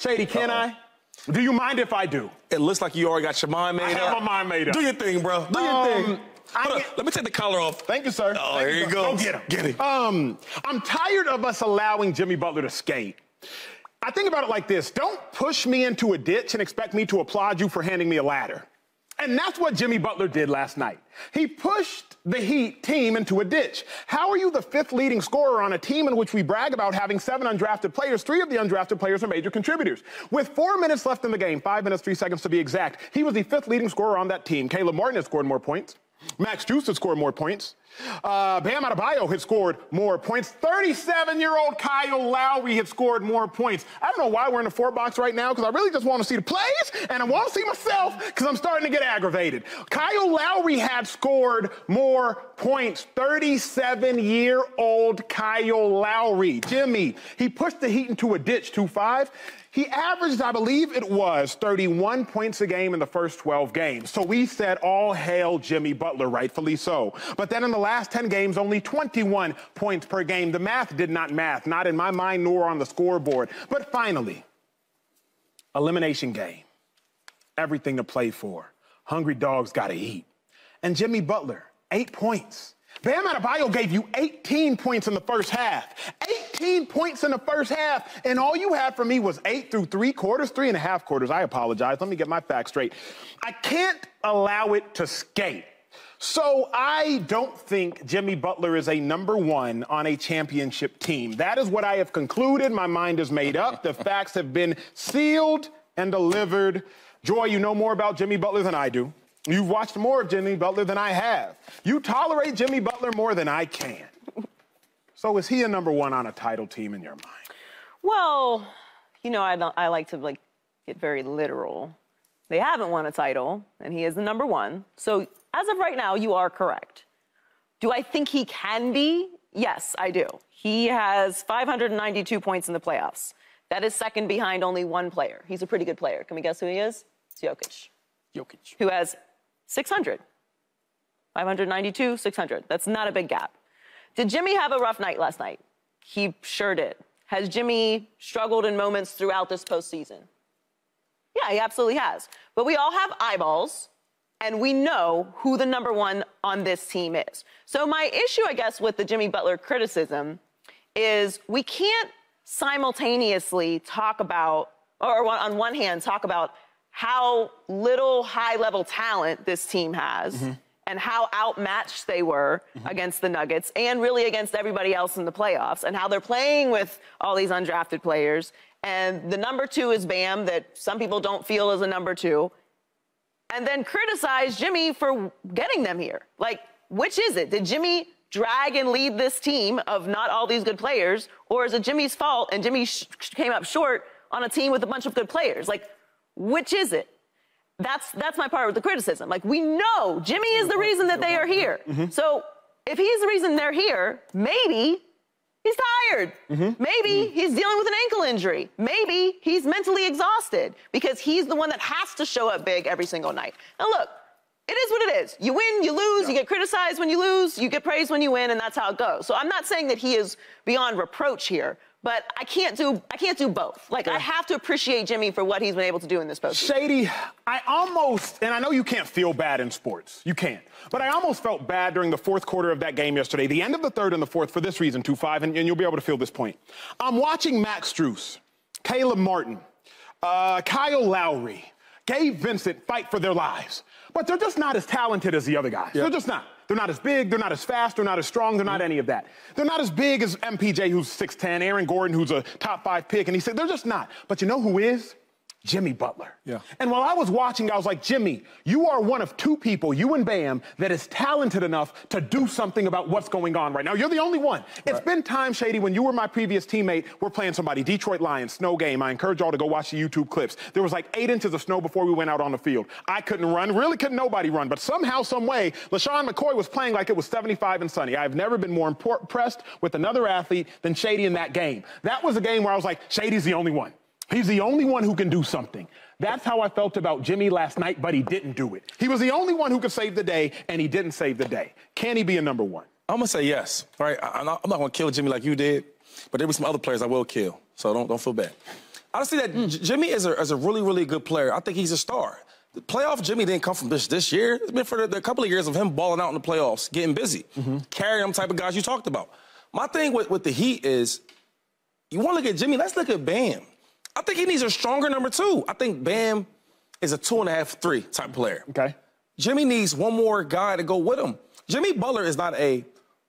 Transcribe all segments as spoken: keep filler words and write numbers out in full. Shady, can Uh-oh. I? Do you mind if I do? It looks like you already got your mind made up. I have my mind made up. Do your thing, bro. Do your um, thing. Hold on. Let me take the collar off. Thank you, sir. Oh, here you go. Go get him. Get him. Um, I'm tired of us allowing Jimmy Butler to skate. I think about it like this. Don't push me into a ditch and expect me to applaud you for handing me a ladder. And that's what Jimmy Butler did last night. He pushed the Heat team into a ditch. How are you the fifth leading scorer on a team in which we brag about having seven undrafted players? Three of the undrafted players are major contributors. With four minutes left in the game, five minutes, three seconds to be exact, he was the fifth leading scorer on that team. Caleb Martin has scored more points. Max Strus had scored more points. Uh, Bam Adebayo had scored more points. thirty-seven-year-old Kyle Lowry had scored more points. I don't know why we're in the four box right now, because I really just want to see the plays, and I want to see myself, because I'm starting to get aggravated. Kyle Lowry had scored more points. thirty-seven-year-old Kyle Lowry. Jimmy, he pushed the Heat into a ditch, two five. He averaged, I believe it was, thirty-one points a game in the first twelve games. So we said, all hail Jimmy Butler, rightfully so. But then in the last ten games, only twenty-one points per game. The math did not math, not in my mind nor on the scoreboard. But finally, elimination game. Everything to play for. Hungry dogs gotta eat. And Jimmy Butler, eight points. Bam Adebayo gave you eighteen points in the first half. eighteen points in the first half. And all you had for me was eight through three quarters, three and a half quarters. I apologize. Let me get my facts straight. I can't allow it to skate. So I don't think Jimmy Butler is a number one on a championship team. That is what I have concluded. My mind is made up. The facts have been sealed and delivered. Joy, you know more about Jimmy Butler than I do. You've watched more of Jimmy Butler than I have. You tolerate Jimmy Butler more than I can. So is he a number one on a title team in your mind? Well, you know, I, don't, I like to like get very literal. They haven't won a title, and he is the number one. So as of right now, you are correct. Do I think he can be? Yes, I do. He has five hundred ninety-two points in the playoffs. That is second behind only one player. He's a pretty good player. Can we guess who he is? It's Jokic. Jokic. Who has six hundred. five hundred ninety-two, six hundred. That's not a big gap. Did Jimmy have a rough night last night? He sure did. Has Jimmy struggled in moments throughout this postseason? Yeah, he absolutely has. But we all have eyeballs, and we know who the number one on this team is. So my issue, I guess, with the Jimmy Butler criticism is we can't simultaneously talk about, or on one hand, talk about how little high-level talent this team has mm-hmm. and how outmatched they were mm-hmm. against the Nuggets and really against everybody else in the playoffs and how they're playing with all these undrafted players. And the number two is Bam, that some people don't feel is a number two. And then criticize Jimmy for getting them here. Like, which is it? Did Jimmy drag and lead this team of not all these good players, or is it Jimmy's fault and Jimmy sh came up short on a team with a bunch of good players? Like, which is it? That's, that's my part with the criticism. Like, we know Jimmy is the reason that they are here. Mm-hmm. So if he's the reason they're here, maybe he's tired. Mm-hmm. Maybe mm-hmm. he's dealing with an ankle injury. Maybe he's mentally exhausted because he's the one that has to show up big every single night. And look, it is what it is. You win, you lose, yeah. you get criticized when you lose, you get praised when you win, and that's how it goes. So I'm not saying that he is beyond reproach here, but I can't do, I can't do both. Like, yeah. I have to appreciate Jimmy for what he's been able to do in this postseason. Shady, I almost, and I know you can't feel bad in sports. You can't. But I almost felt bad during the fourth quarter of that game yesterday, the end of the third and the fourth, for this reason, two five, and, and you'll be able to feel this point. I'm watching Max Strus, Caleb Martin, uh, Kyle Lowry, Gabe Vincent fight for their lives. But they're just not as talented as the other guys. Yep. They're just not. They're not as big, they're not as fast, they're not as strong, they're not any of that. They're not as big as M P J, who's six ten, Aaron Gordon, who's a top five pick, and he said, they're just not. But you know who is? Jimmy Butler. Yeah. And while I was watching, I was like, Jimmy, you are one of two people, you and Bam, that is talented enough to do something about what's going on right now. You're the only one. Right. It's been time, Shady, when you were my previous teammate, we're playing somebody, Detroit Lions, snow game. I encourage y'all to go watch the YouTube clips. There was like eight inches of snow before we went out on the field. I couldn't run, really couldn't nobody run, but somehow, some way, LeSean McCoy was playing like it was seventy-five and sunny. I've never been more impressed with another athlete than Shady in that game. That was a game where I was like, Shady's the only one. He's the only one who can do something. That's how I felt about Jimmy last night, but he didn't do it. He was the only one who could save the day, and he didn't save the day. Can he be a number one? I'm going to say yes. All right, I'm not, I'm not going to kill Jimmy like you did, but there were some other players I will kill, so don't, don't feel bad. honestly, that mm. Jimmy is a, is a really, really good player. I think he's a star. The playoff Jimmy didn't come from this this year. It's been for the, the couple of years of him balling out in the playoffs, getting busy, mm-hmm. carrying them type of guys you talked about. My thing with, with the Heat is, you want to look at Jimmy, let's look at Bam. I think he needs a stronger number two. I think Bam is a two-and-a-half, three type player. Okay. Jimmy needs one more guy to go with him. Jimmy Butler is not a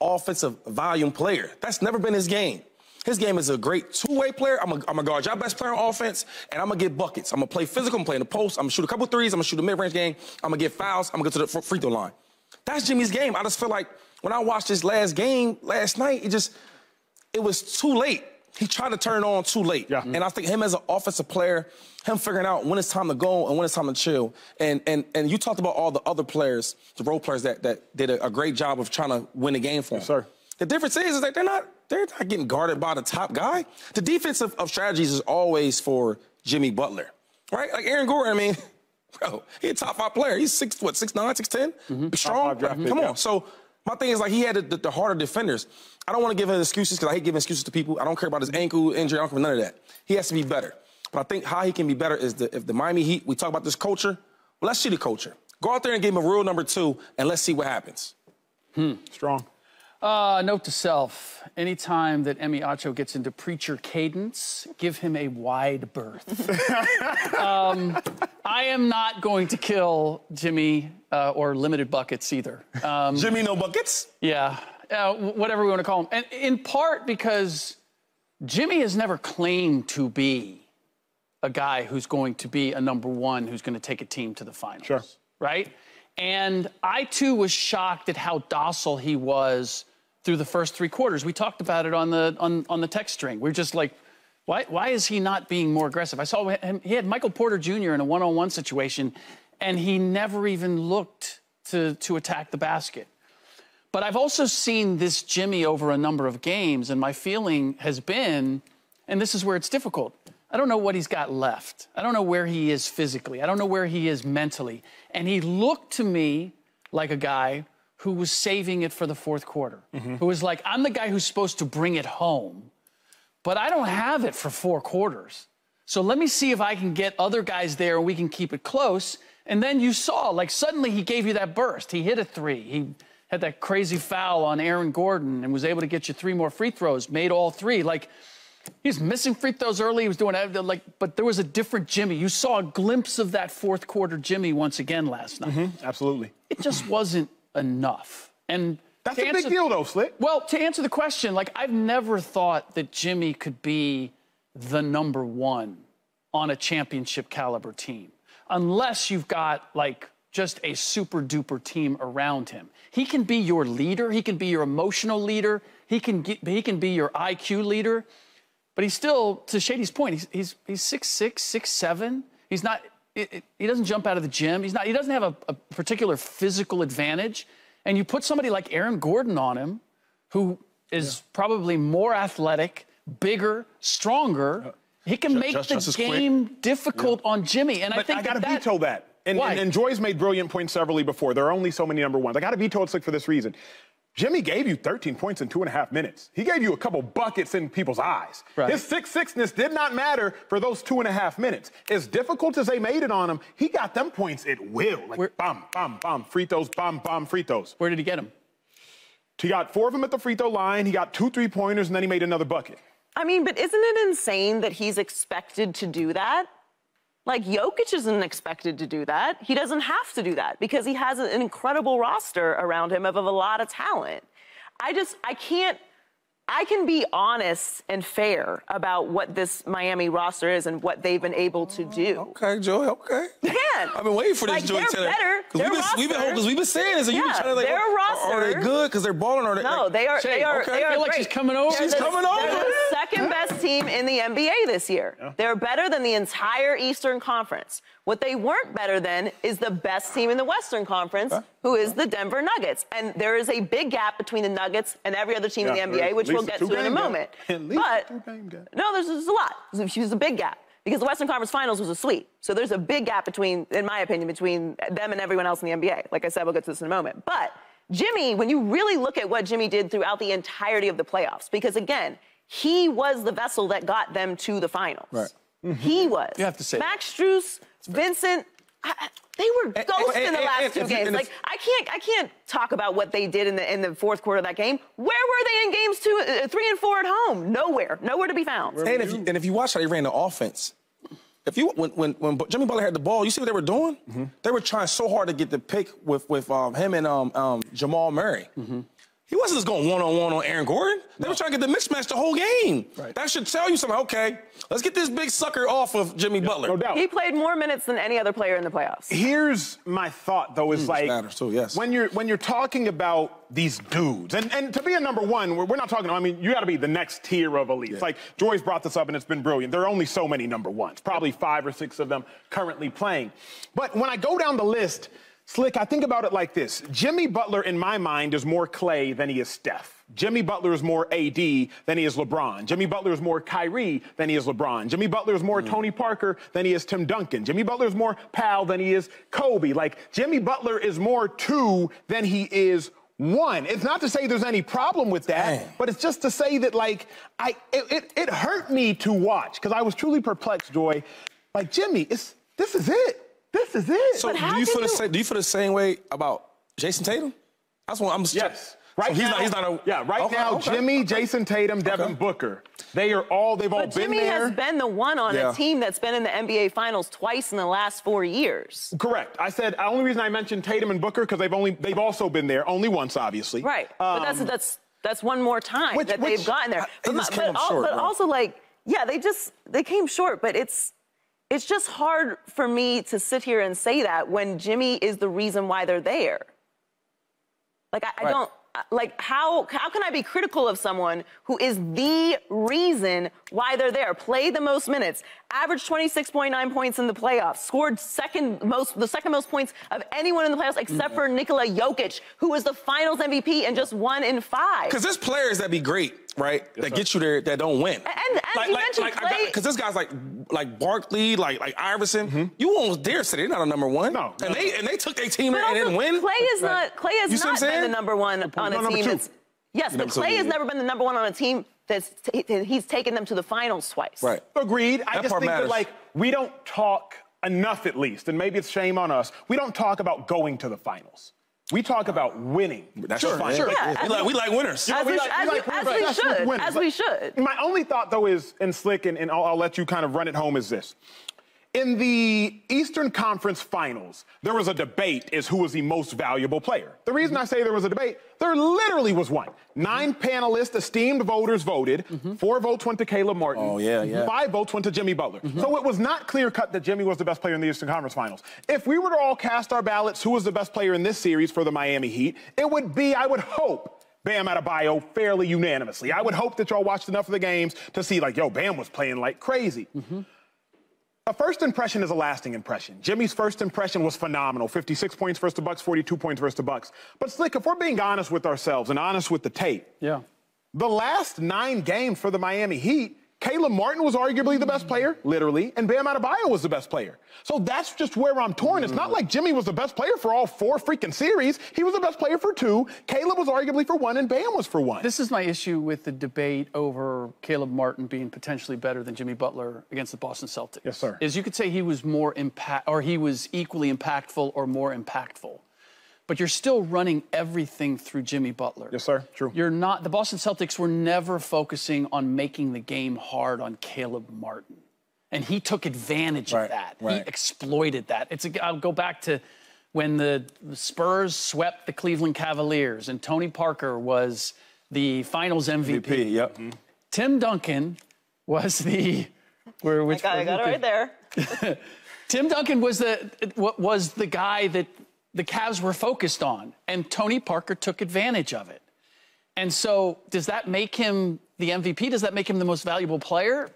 offensive volume player. That's never been his game. His game is a great two-way player. I'm going to guard your best player on offense, and I'm going to get buckets. I'm going to play physical. I'm going to play in the post. I'm going to shoot a couple threes. I'm going to shoot a mid-range game. I'm going to get fouls. I'm going to get to the free throw line. That's Jimmy's game. I just feel like when I watched his last game last night, it just, it was too late. He tried to turn it on too late. Yeah. And I think him as an offensive player, him figuring out when it's time to go and when it's time to chill. And, and, and you talked about all the other players, the role players that, that did a, a great job of trying to win the game for him. Yes, sir. The difference is, is that they're not, they're not getting guarded by the top guy. The defensive of strategies is always for Jimmy Butler, right? Like Aaron Gordon, I mean, bro, he's a top five player. He's six, what, six nine, six ten, mm-hmm. strong. Like, come on. Yeah. So my thing is, like, he had the, the, the harder defenders. I don't want to give him excuses because I hate giving excuses to people. I don't care about his ankle injury. I don't care about none of that. He has to be better. But I think how he can be better is the, if the Miami Heat, we talk about this culture, well, let's see the culture. Go out there and give him a real number two, and let's see what happens. Hmm. Strong. Uh, note to self, anytime that Emmy Acho gets into preacher cadence, give him a wide berth. um, I am not going to kill Jimmy uh, or limited buckets either. Um, Jimmy no buckets? Yeah, uh, whatever we want to call him. And in part because Jimmy has never claimed to be a guy who's going to be a number one who's going to take a team to the finals. Sure. Right? And I, too, was shocked at how docile he was through the first three quarters. We talked about it on the on, on the text string. We're just like, why why is he not being more aggressive? I saw him, he had Michael Porter Junior in a one-on-one situation, and he never even looked to, to attack the basket. But I've also seen this Jimmy over a number of games, and my feeling has been, and this is where it's difficult, I don't know what he's got left. I don't know where he is physically. I don't know where he is mentally. And he looked to me like a guy who was saving it for the fourth quarter, mm-hmm. who was like, I'm the guy who's supposed to bring it home, but I don't have it for four quarters. So let me see if I can get other guys there and we can keep it close. And then you saw, like, suddenly he gave you that burst. He hit a three. He had that crazy foul on Aaron Gordon and was able to get you three more free throws, made all three. Like, he was missing free throws early. He was doing like, but there was a different Jimmy. You saw a glimpse of that fourth quarter Jimmy once again last night. Mm-hmm, absolutely. It just wasn't enough. And that's a big deal, though, Slick. Well, to answer the question, like, I've never thought that Jimmy could be the number one on a championship caliber team, unless you've got like just a super duper team around him. He can be your leader. He can be your emotional leader. He can get, he can be your I Q leader. But he's still, to Shady's point, he's he's he's six six, six seven. He's not. It, it, he doesn't jump out of the gym. He's not. He doesn't have a, a particular physical advantage. And you put somebody like Aaron Gordon on him, who is yeah. probably more athletic, bigger, stronger. Yeah. He can just, make just, the just game quick. difficult yeah. on Jimmy. And but I think I gotta that, veto that. And, and, and Joy's made brilliant points severally before. There are only so many number ones. I gotta veto it, Slick, for this reason. Jimmy gave you thirteen points in two and a half minutes. He gave you a couple buckets in people's eyes. Right. His six-sixness did not matter for those two and a half minutes. As difficult as they made it on him, he got them points at will. Like, Where, bomb, bomb, bomb, free throws, bomb, bomb, free throws. Where did he get them? He got four of them at the free throw line. He got two three-pointers, and then he made another bucket. I mean, but isn't it insane that he's expected to do that? Like, Jokic isn't expected to do that. He doesn't have to do that because he has an incredible roster around him of, of a lot of talent. I just, I can't, I can be honest and fair about what this Miami roster is and what they've been able to do. Okay, Joy, okay. You can. I've been waiting for this, like, Joy Taylor. They're better. We've been hoping, because we've been saying this. And yeah, you've been trying to, like, their roster, are, are they good? Because they're balling. Are they, no, like, they are, they are, okay. they are I feel great. like she's coming over. She's they're coming the, over. They're the second best team in the N B A this year. Yeah. They're better than the entire Eastern Conference. What they weren't better than is the best team in the Western Conference, huh? who is the Denver Nuggets. And there is a big gap between the Nuggets and every other team yeah, in the N B A, which we'll get to in a moment. But no, there's, there's a lot. There's a big gap because the Western Conference Finals was a sweep. So there's a big gap between, in my opinion, between them and everyone else in the N B A. Like I said, we'll get to this in a moment. But Jimmy, when you really look at what Jimmy did throughout the entirety of the playoffs, because again, he was the vessel that got them to the finals. Right. Mm-hmm. He was. You have to say Max Strus, Vincent. I, they were ghosts in the last two games. Like I can't, I can't talk about what they did in the in the fourth quarter of that game. Where were they in games two, uh, three, and four at home? Nowhere, nowhere to be found. And if you, and if you watch how they ran the offense, if you when when when Jimmy Butler had the ball, you see what they were doing? Mm-hmm. They were trying so hard to get the pick with with um, him and um, um, Jamal Murray. Mm-hmm. He wasn't just going one-on-one on Aaron Gordon. They no. were trying to get the mismatch the whole game. Right. That should tell you something. Okay, let's get this big sucker off of Jimmy yeah, Butler. No doubt. He played more minutes than any other player in the playoffs. Here's my thought, though, is mm, like matters, too, yes. when you're when you're talking about these dudes, and, and to be a number one, we're, we're not talking, I mean, you got to be the next tier of elite. Yeah. Like, Joy's brought this up, and it's been brilliant. There are only so many number ones, probably five or six of them currently playing. But when I go down the list, Slick, I think about it like this. Jimmy Butler, in my mind, is more Klay than he is Steph. Jimmy Butler is more A D than he is LeBron. Jimmy Butler is more Kyrie than he is LeBron. Jimmy Butler is more mm. Tony Parker than he is Tim Duncan. Jimmy Butler is more Powell than he is Kobe. Like, Jimmy Butler is more two than he is one. It's not to say there's any problem with that, Dang. but it's just to say that, like, I it, it, it hurt me to watch because I was truly perplexed, Joy. Like, Jimmy, it's, this is it. This is it. So do you, feel you... The same, do you feel the same way about Jason Tatum? That's what I'm... Yes. Right so he's now, not, he's not a, yeah, right okay, now, okay, Jimmy, okay. Jason Tatum, Devin okay. Booker, they are all, they've but all Jimmy been there. Jimmy has been the one on yeah. a team that's been in the N B A Finals twice in the last four years. Correct. I said, the only reason I mentioned Tatum and Booker, because they've only, they've also been there, only once, obviously. Right. Um, but that's, that's, that's one more time which, that which, they've gotten there. But, my, but, all, short, but also, like, yeah, they just, they came short, but it's, It's just hard for me to sit here and say that when Jimmy is the reason why they're there. Like, I, I right. don't, like, how, how can I be critical of someone who is the reason why they're there? Played the most minutes, averaged twenty-six point nine points in the playoffs, scored second most, the second most points of anyone in the playoffs except mm-hmm. for Nikola Jokic, who was the Finals M V P and just one in five. Because there's players that be great, right, yes, that sir. get you there, that don't win. And, and like, you like, mentioned like, Klay. Because this guy's like, like Barkley, like, like Iverson. Mm-hmm. You won't dare say they're not a number one. No. And they, and they took their team but and also, didn't win. Klay is not, Klay has not been the number one on a team that's... Yes, but Klay has never been the number one on a team that's... He's taken them to the Finals twice. Right. Agreed. I just think that, like, we don't talk enough, at least, and maybe it's shame on us, we don't talk about going to the Finals. We talk about winning. That's sure, fine. Sure. Yeah, we, like, we like winners. As we should. As we should. My only thought, though, is, and Slick, and, and I'll, I'll let you kind of run it home, is this. In the Eastern Conference Finals, there was a debate as who was the most valuable player. The reason I say there was a debate, there literally was one. Nine mm-hmm. panelists, esteemed voters voted. Mm-hmm. Four votes went to Caleb Martin. Oh, yeah, yeah. Five votes went to Jimmy Butler. Mm-hmm. So it was not clear-cut that Jimmy was the best player in the Eastern Conference Finals. If we were to all cast our ballots who was the best player in this series for the Miami Heat, it would be, I would hope, Bam Adebayo fairly unanimously. I would hope that y'all watched enough of the games to see, like, yo, Bam was playing like crazy. Mm-hmm. A first impression is a lasting impression. Jimmy's first impression was phenomenal. fifty-six points versus the Bucks, forty-two points versus the Bucks. But Slick, if we're being honest with ourselves and honest with the tape, yeah. the last nine games for the Miami Heat, Caleb Martin was arguably the best player, literally, and Bam Adebayo was the best player. So that's just where I'm torn. It's not like Jimmy was the best player for all four freaking series. He was the best player for two. Caleb was arguably for one, and Bam was for one. This is my issue with the debate over Caleb Martin being potentially better than Jimmy Butler against the Boston Celtics. Yes, sir. Is you could say he was more impact, or he was equally impactful or more impactful. But you're still running everything through Jimmy Butler. Yes, sir. True. You're not... The Boston Celtics were never focusing on making the game hard on Caleb Martin. And he took advantage right, of that. Right. He exploited that. It's a, I'll go back to when the Spurs swept the Cleveland Cavaliers and Tony Parker was the Finals M V P. M V P, yep. Mm-hmm. Tim Duncan was the... Where, which I got, I got it right there. Tim Duncan was the, was the guy that... the Cavs were focused on, and Tony Parker took advantage of it. And so does that make him the M V P? Does that make him the most valuable player?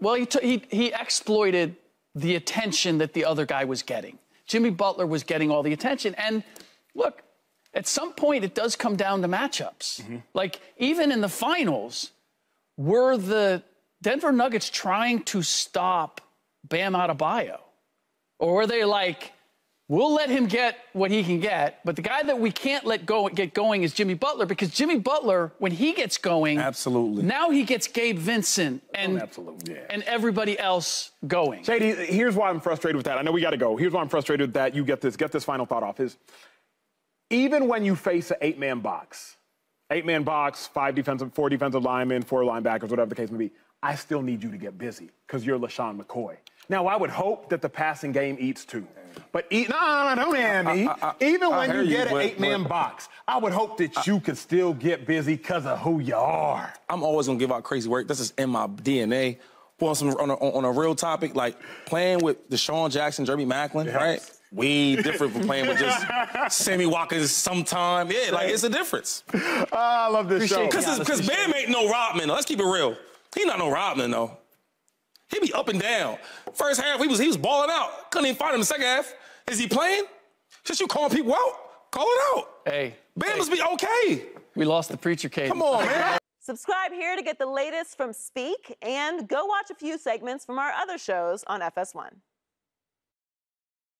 Well, he, he, he exploited the attention that the other guy was getting. Jimmy Butler was getting all the attention. And look, at some point, it does come down to matchups. Mm-hmm. Like, even in the Finals, were the Denver Nuggets trying to stop Bam Adebayo? Or were they like... We'll let him get what he can get, but the guy that we can't let go get going is Jimmy Butler, because Jimmy Butler, when he gets going, absolutely, now he gets Gabe Vincent and, oh, yeah. and everybody else going. Shady, here's why I'm frustrated with that. I know we got to go. Here's why I'm frustrated with that. You get this, get this final thought off. Is even when you face an eight-man box, eight-man box, five defensive, four defensive linemen, four linebackers, whatever the case may be, I still need you to get busy because you're LeSean McCoy. Now, I would hope that the passing game eats too. But e no, no, no, don't hand me. I, I, I, Even when you get you, an eight-man box, I would hope that I, you could still get busy because of who you are. I'm always going to give out crazy work. This is in my D N A. But on, some, on, a, on a real topic, like playing with DeSean Jackson, Jeremy Macklin, right? Way different from playing with just Sammy Watkins sometime. Yeah, like, it's a difference. Oh, I love this appreciate show. Because Bam ain't no Rodman. Let's keep it real. He not no Rodman, though. He be up and down. First half, he was, he was balling out. Couldn't even find him in the second half. Is he playing? Since you calling people out, call it out. Hey. Bam must be okay. We lost the preacher case. Come on, man. Subscribe here to get the latest from Speak, and go watch a few segments from our other shows on F S one.